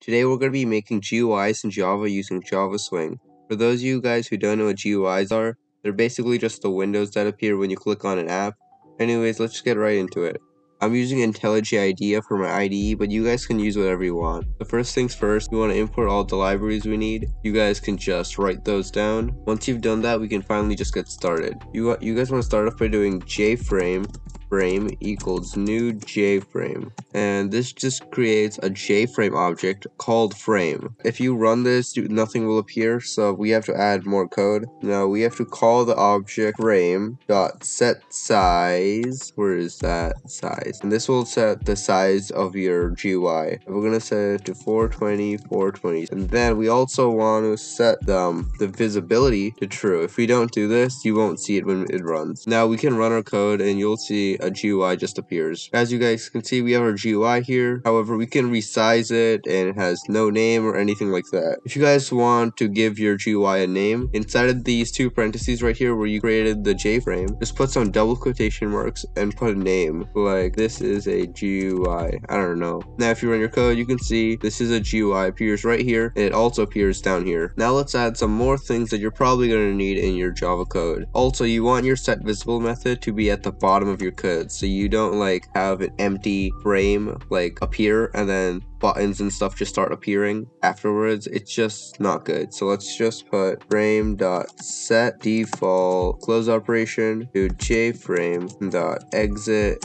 Today we're going to be making GUIs in Java using Java Swing. For those of you guys who don't know what GUIs are, they're basically just the windows that appear when you click on an app. Anyways, let's just get right into it. I'm using IntelliJ IDEA for my IDE, but you guys can use whatever you want. The first things first, we want to import all the libraries we need. You guys can just write those down. Once you've done that, we can finally just get started. You guys want to start off by doing JFrame frame equals new JFrame, and this just creates a JFrame object called frame. If you run this, nothing will appear, so we have to add more code. Now we have to call the object frame dot set size. Where is that size? And this will set the size of your GUI. We're gonna set it to 420 420, and then we also want to set the visibility to true. If we don't do this, you won't see it when it runs. Now we can run our code and you'll see a GUI just appears. As you guys can see, we have our GUI here. However, we can resize it and it has no name or anything like that. If you guys want to give your GUI a name, inside of these two parentheses right here where you created the JFrame, just put some double quotation marks and put a name, like this is a GUI, I don't know. Now if you run your code, you can see this is a GUI, appears right here, and it also appears down here. Now let's add some more things that you're probably going to need in your Java code. Also, you want your set visible method to be at the bottom of your code, so you don't like have an empty frame like appear and then buttons and stuff just start appearing afterwards. It's just not good. So let's just put frame dot set default close operation to JFrame dot exit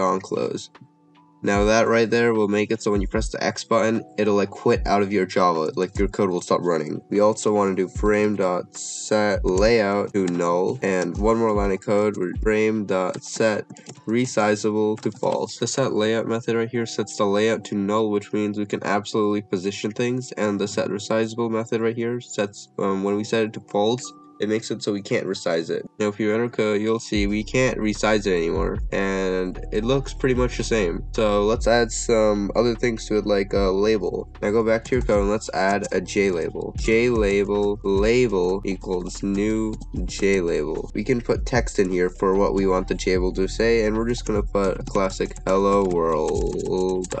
on close. Now that right there will make it so when you press the X button, it'll like quit out of your Java, like your code will stop running. We also want to do frame.set layout to null, and one more line of code with frame.set resizable to false. The set layout method right here sets the layout to null, which means we can absolutely position things, and the set resizable method right here sets when we set it to false, it makes it so we can't resize it. Now if you run our code, you'll see we can't resize it anymore, and it looks pretty much the same. So let's add some other things to it, like a label. Now go back to your code and let's add a JLabel. JLabel label equals new JLabel. We can put text in here for what we want the JLabel to say, and we're just gonna put a classic hello world.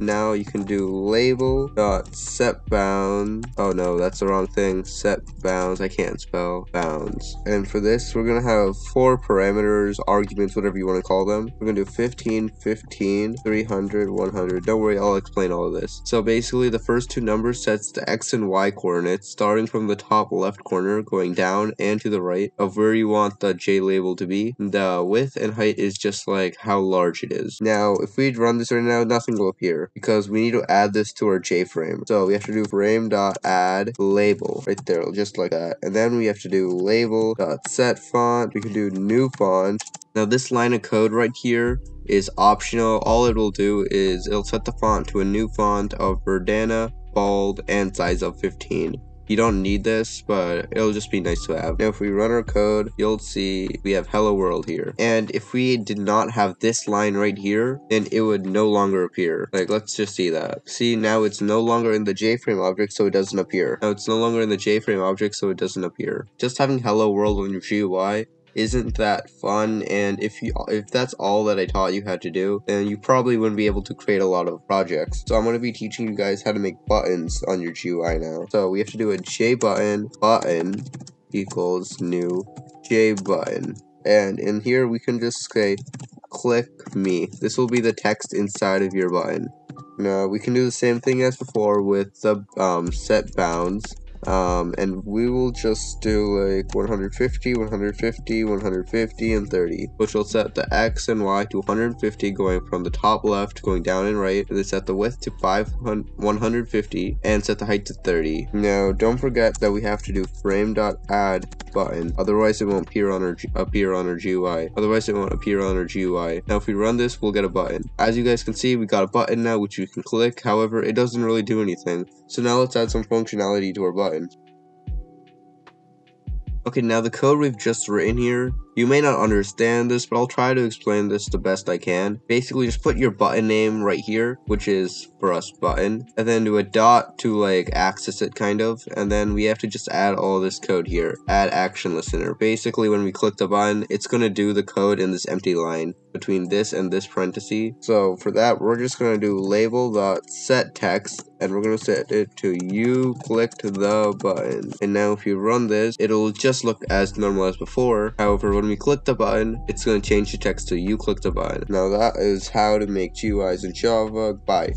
Now you can do label dot set bounds. Oh no, that's the wrong thing. Set bounds. I can't spell bounds. And for this, we're gonna have four parameters, arguments, whatever you want to call them. We're gonna do 15 15 300 100. Don't worry, I'll explain all of this. So basically the first two numbers sets the x and y coordinates, starting from the top left corner going down and to the right of where you want the JLabel to be. The width and height is just like how large it is. Now if we run this right now, nothing will appear because we need to add this to our JFrame. So we have to do frame dot add label right there, just like that. And then we have to do label.set font. We can do new font. Now this line of code right here is optional. All it will do is it'll set the font to a new font of Verdana, bold, and size of 15. You don't need this, but it'll just be nice to have. Now if we run our code, you'll see we have hello world here. And if we did not have this line right here, then it would no longer appear. Like, let's just see that. See, now it's no longer in the JFrame object, so it doesn't appear. Now it's no longer in the JFrame object, so it doesn't appear. Just having hello world on your GUI isn't that fun, and if that's all that I taught you how to do, then you probably wouldn't be able to create a lot of projects. So I'm going to be teaching you guys how to make buttons on your GUI now. So we have to do a JButton button equals new JButton, and in here we can just say click me. This will be the text inside of your button. Now we can do the same thing as before with the set bounds. And we will just do like 150, 150, 150, and 30, which will set the X and Y to 150 going from the top left, going down and right, and then set the width to 150, and set the height to 30. Now, don't forget that we have to do frame.add button, otherwise it won't appear on our GUI. Now, if we run this, we'll get a button. As you guys can see, we got a button now, which you can click. However, it doesn't really do anything. So now let's add some functionality to our button. Okay, now the code we've just written here You may not understand this, but I'll try to explain this the best I can. Basically, just put your button name right here, which is for us button, and then do a dot to like access it kind of, and then we have to just add all this code here, add action listener. Basically, when we click the button, it's going to do the code in this empty line between this and this parenthesis. So for that, we're just going to do label.setText, and we're going to set it to you clicked the button. And now if you run this, it'll just look as normal as before. However, when we click the button, it's going to change the text to you clicked the button. Now that is how to make GUIs in Java. Bye.